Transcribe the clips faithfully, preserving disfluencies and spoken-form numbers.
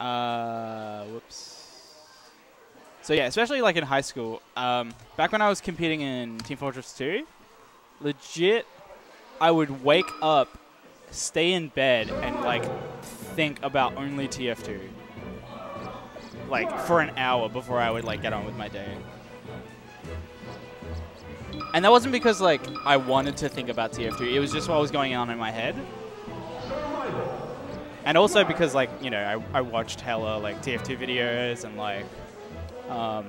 Uh, whoops. So yeah, especially like in high school. Um, back when I was competing in Team Fortress two, legit, I would wake up, stay in bed, and like think about only T F two. Like for an hour before I would like get on with my day. And that wasn't because like I wanted to think about T F two. It was just what was going on in my head. And also because, like, you know, I, I watched hella, like, T F two videos and, like, um,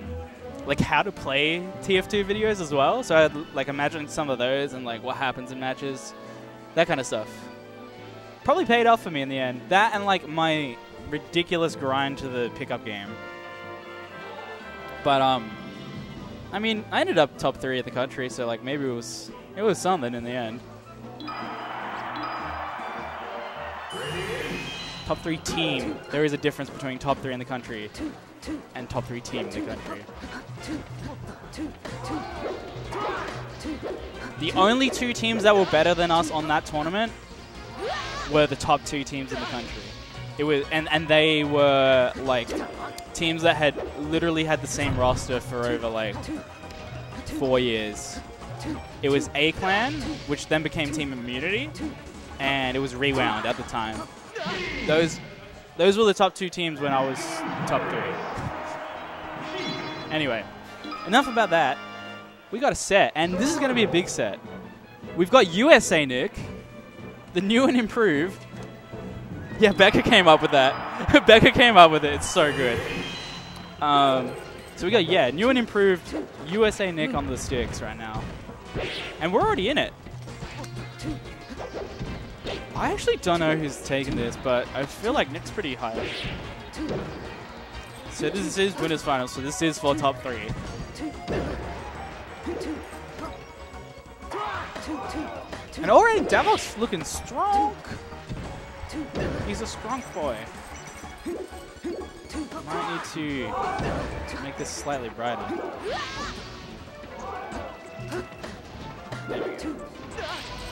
like, how to play T F two videos as well. So I, like, imagined some of those and, like, what happens in matches, that kind of stuff. Probably paid off for me in the end. That and, like, my ridiculous grind to the pickup game. But, um, I mean, I ended up top three in the country, so, like, maybe it was, it was something in the end. Top three team. There is a difference between top three in the country and top three team in the country. The only two teams that were better than us on that tournament were the top two teams in the country. It was, and, and they were like teams that had literally had the same roster for over like four years. It was A-Clan, which then became Team Immunity, and it was Rewound at the time. Those, those were the top two teams when I was top three. Anyway, enough about that. We got a set, and this is going to be a big set. We've got U S A Nick, the new and improved. Yeah, Bekka came up with that. Bekka came up with it. It's so good. Um, so we got, yeah, new and improved U S A Nick on the sticks right now. And we're already in it. I actually don't know who's taking this, but I feel like Nick's pretty high. So this is winners finals, so this is for top three. And already Davox looking strong. He's a strong boy. Might need to make this slightly brighter. There we go.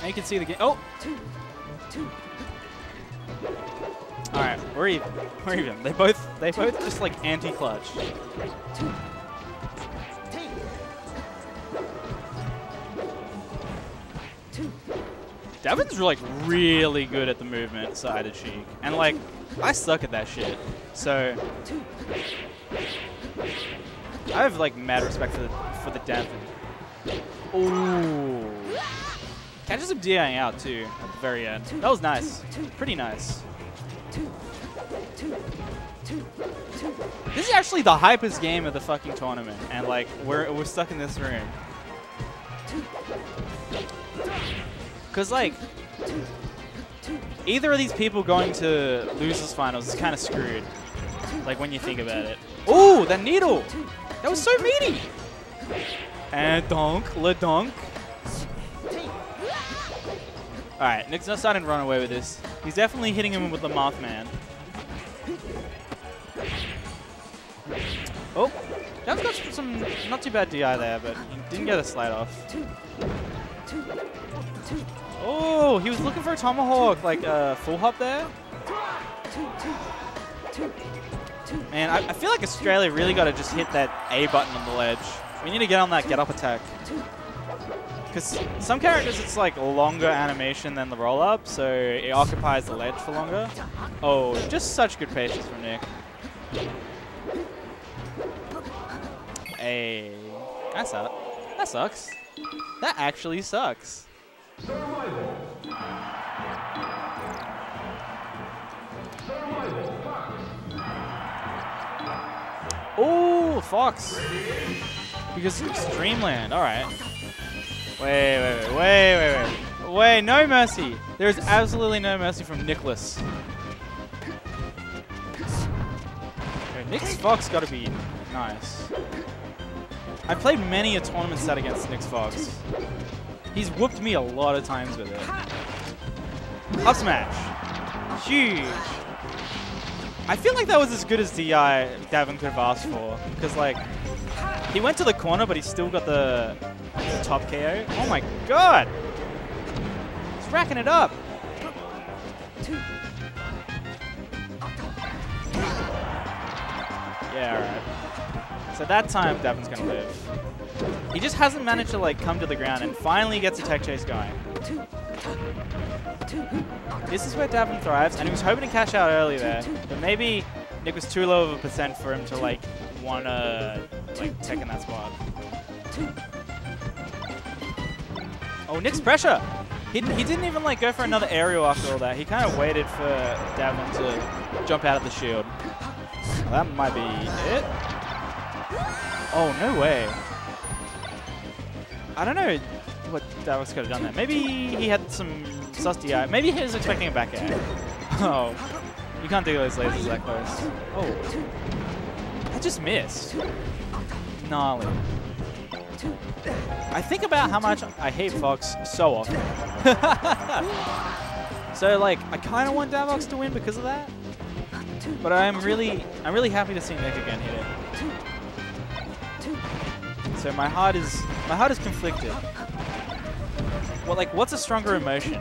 Now you can see the game. Oh! Alright, we're even. We're even. They both they both just like anti-clutch. Davin's like really good at the movement side of Sheik. And like I suck at that shit. So I have like mad respect for the for the Davin. Ooh. Catches him DIing out too at the very end. That was nice. Pretty nice. This is actually the hypest game of the fucking tournament, and like we're we're stuck in this room. Cause like either of these people going to losers finals is kind of screwed. Like when you think about it. Ooh, that needle! That was so meaty. And donk, le donk. Alright, Nick's not starting to run away with this. He's definitely hitting him with the Marth man. Oh, Dan's got some not too bad D I there, but he didn't get a slide off. Oh, he was looking for a tomahawk, like a uh, full hop there. Man, I, I feel like Australia really got to just hit that A button on the ledge. We need to get on that get up attack. Because some characters, it's like longer animation than the roll-up, so it occupies the ledge for longer. Oh, just such good patience from Nick. Hey, that sucks. That sucks. That actually sucks. Oh, Fox. Because it's Dreamland. All right. Wait, wait, wait, wait, wait, wait. Wait, no mercy. There is absolutely no mercy from Nicholas. Okay, Nick's Fox gotta be nice. I played many a tournament set against Nick's Fox. He's whooped me a lot of times with it. Up smash. Huge. I feel like that was as good as D I Davin could have asked for. Because, like, he went to the corner, but he still got the top K O. Oh my god! He's racking it up! Yeah, alright. So that time, Devin's gonna live. He just hasn't managed to like come to the ground and finally gets a tech chase going. This is where Davin thrives, and he was hoping to cash out early there, but maybe Nick was too low of a percent for him to like wanna like tech in that spot. Oh, Nick's pressure! He, he didn't even like go for another aerial after all that. He kind of waited for Davin to jump out of the shield. Well, that might be it. Oh, no way. I don't know what Davox could have done there. Maybe he had some sus D I. Maybe he was expecting a back air. Oh, you can't do those lasers that close. Oh, I just missed. Gnarly. I think about how much I hate Fox so often. So like, I kind of want Davox to win because of that. But I'm really, I'm really happy to see Nick again hit it. So my heart is my heart is conflicted. Well, like, what's a stronger emotion?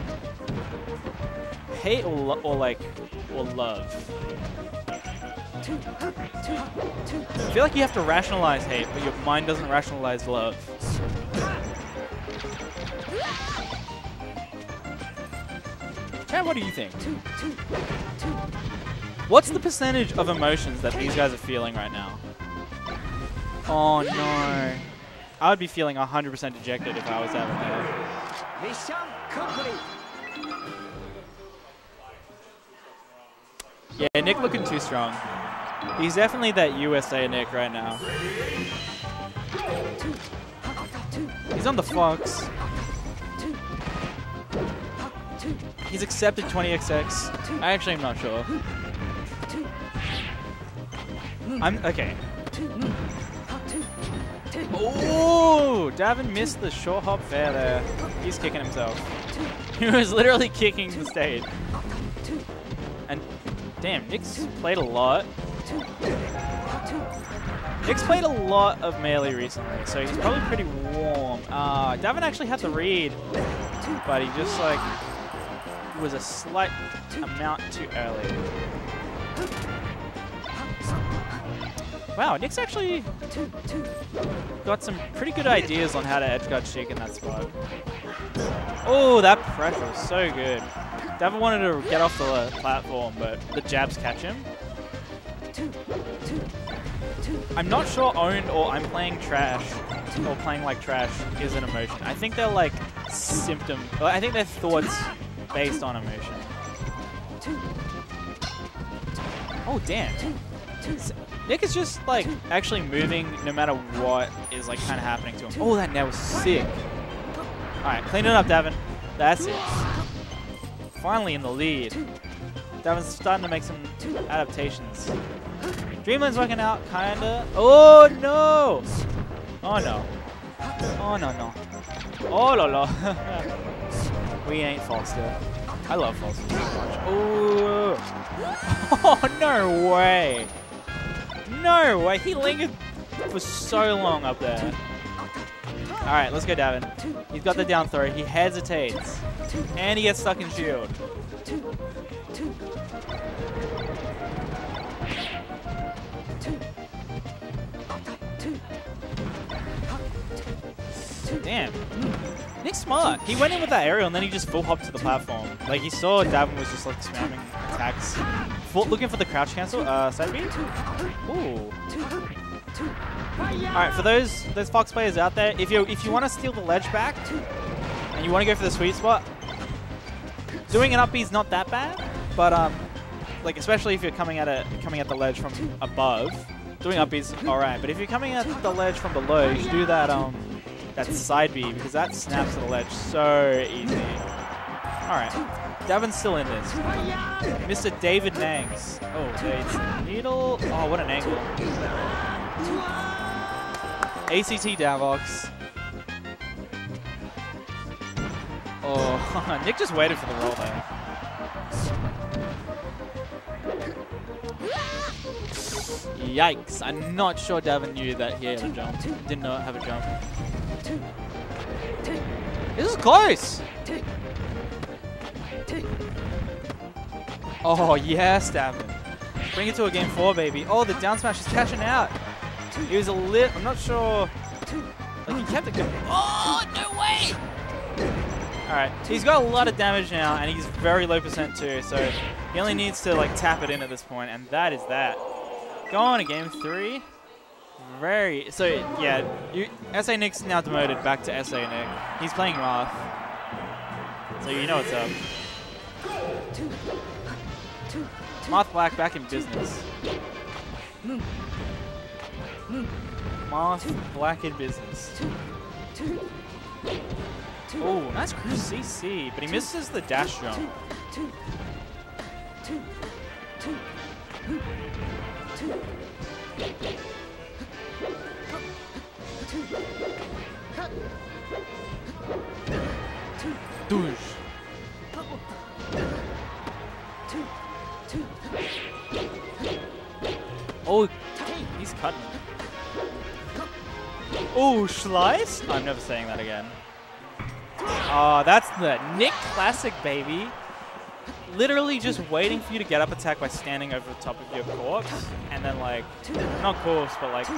Hate or, lo or like or love? I feel like you have to rationalize hate, but your mind doesn't rationalize love. Chad, what do you think? What's the percentage of emotions that these guys are feeling right now? Oh no. I would be feeling one hundred percent dejected if I was out there. Mission complete. Yeah, Nick looking too strong. He's definitely that U S A Nick right now. He's on the Fox. He's accepted twenty X X. I actually am not sure. I'm okay. Oh, Davin missed the short hop fair there. He's kicking himself. He was literally kicking the stage. And damn, Nick's played a lot. Nick's played a lot of melee recently, so he's probably pretty warm. Uh, Davin actually had the read, but he just like was a slight amount too early. Wow, Nick's actually got some pretty good ideas on how to edgeguard Sheik in that spot. Oh, that pressure was so good. Davin wanted to get off the platform, but the jabs catch him. I'm not sure owned or I'm playing trash or playing like trash is an emotion. I think they're like symptom. I think they're thoughts based on emotion. Oh, damn. Nick is just like actually moving no matter what is like kind of happening to him. Oh, that net was sick. All right, clean it up, Davin. That's it. Finally in the lead. Davin's starting to make some adaptations. Dreamland's working out, kinda. Oh no! Oh no! Oh no no! Oh la la! We ain't Foster. I love Foster so much. Oh! Oh no way! No way, he lingered for so long up there. All right, let's go, Davin. He's got the down throw. He hesitates, and he gets stuck in shield. Damn. Nick's smart. He went in with that aerial, and then he just full hopped to the platform. Like, he saw Davin was just, like, spamming attacks. Full, looking for the crouch cancel. Uh, side B? Ooh. Alright, for those those Fox players out there, if you if you want to steal the ledge back, and you want to go for the sweet spot, doing an up B is not that bad, but, um, like, especially if you're coming at, a, coming at the ledge from above, doing up B is alright, but if you're coming at the ledge from below, you should do that, um... That's side B, because that snaps to the ledge so easy. Alright, Davin's still in this. Mister David Nangs. Oh, it's needle. Oh, what an angle. A C T Davox. Oh, Nick just waited for the roll there. Yikes, I'm not sure Davin knew that he had a jump. Did not have a jump. This is close! Oh yes, Davin. Bring it to a game four, baby. Oh, the down smash is cashing out. He was a lit. I'm not sure. Like, he kept it going. Oh, no way! Alright, he's got a lot of damage now, and he's very low percent too, so he only needs to, like, tap it in at this point, and that is that. Go on to game three. Very... So, yeah, you, S A Nick's now demoted back to S A Nick. He's playing Marth. So you know what's up. Marth Black back in business. Marth Black in business. Oh, nice cruise C C, but he misses the dash jump. Douche. Oh, he's cutting. Oh, slice? I'm never saying that again. Oh, that's the Nick classic, baby. Literally just waiting for you to get up attack by standing over the top of your corpse. And then, like, not corpse, but, like,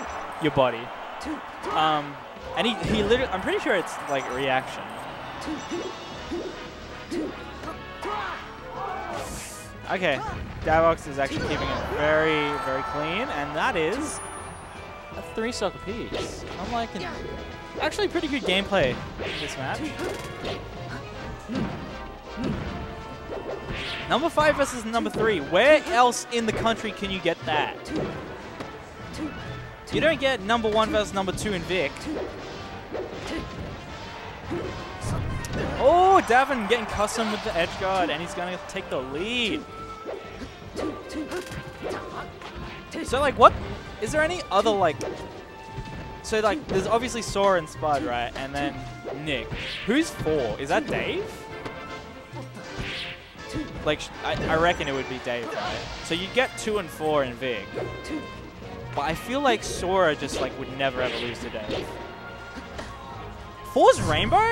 your body. Um, and he, he literally, I'm pretty sure it's, like, reaction. Okay, Davox is actually keeping it very, very clean. And that is a three-stock apiece. I'm liking it. Actually, pretty good gameplay in this match. Number five versus number three. Where else in the country can you get that? You don't get number one versus number two in Vic. Oh, Davin getting custom with the edge guard, and he's going to take the lead. So, like, what? Is there any other, like... So, like, there's obviously Sora and Spud, right? And then Nick. Who's four? Is that Dave? Like, I, I reckon it would be Dave, right? So you get two and four in Vic. But I feel like Sora just, like, would never ever lose to Dave. Four's Rainbow?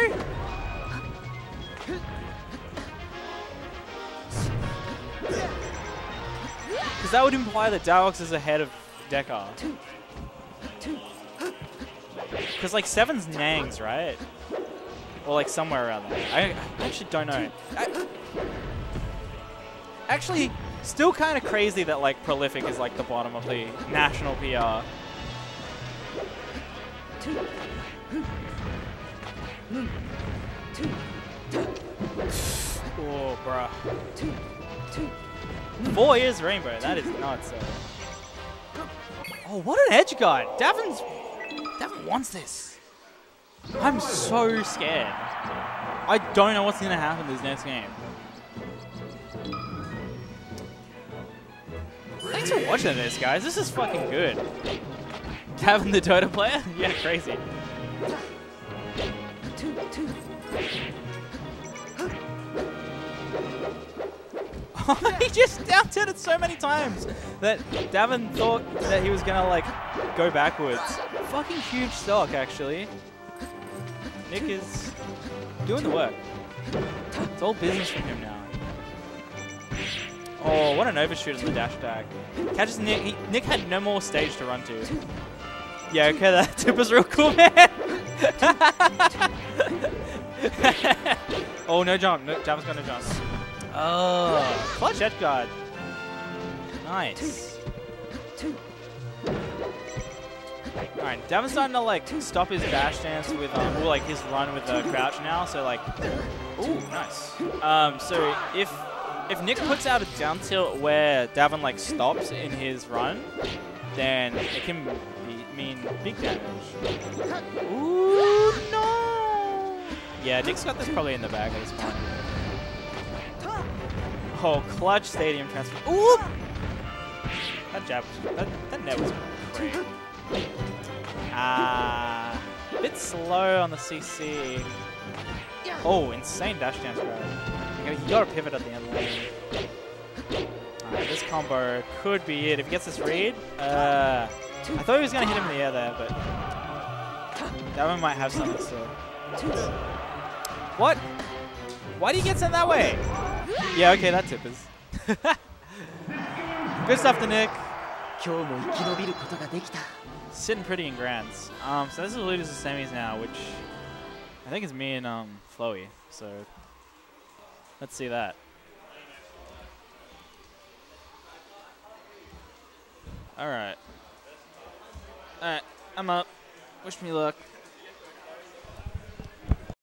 Because that would imply that Davox is ahead of Dekka. Because, like, seven's Nangs, right? Or, like, somewhere around there. I, I actually don't know. I, actually, still kind of crazy that, like, Prolific is, like, the bottom of the national P R. Oh, bruh. Boy is Rainbow. That is nuts. Oh, what an edge guard. Davin's... Davin wants this. I'm so scared. I don't know what's going to happen this next game. Thanks for watching this, guys. This is fucking good. Davin the Dota player? Yeah, crazy. He just down-tilted so many times that Davin thought that he was going to, like, go backwards. Fucking huge stock, actually. Nick is doing the work. It's all business from him now. Oh, what an overshoot on the dash tag. Catches Nick. He, Nick had no more stage to run to. Yeah, okay, that tip was real cool, man. Oh, no jump. No, Davin's got no jump. Oh, clutch edge guard. Nice. Alright, Davin's starting to, like, stop his dash dance with, um, or, like, his run with the crouch now, so, like, ooh, nice. Um, so if if Nick puts out a down tilt where Davin, like, stops in his run, then it can be, mean big damage. Ooh, no! Yeah, Nick's got this probably in the bag at this point. Oh, clutch stadium transfer. Ooh! That jab was, that, that net was great. Ah, uh, bit slow on the C C. Oh, insane dash dance, bro. He got a pivot at the end lane. Alright, this combo could be it. If he gets this read, uh, I thought he was going to hit him in the air there, but that one might have something still. What? Why do you get sent that way? Yeah, okay, that tip is. Good stuff to Nick. Sitting pretty in grands. Um, so this is lead us to semis now, which I think is me and um, Flowey. So let's see that. All right. All right. I'm up. Wish me luck.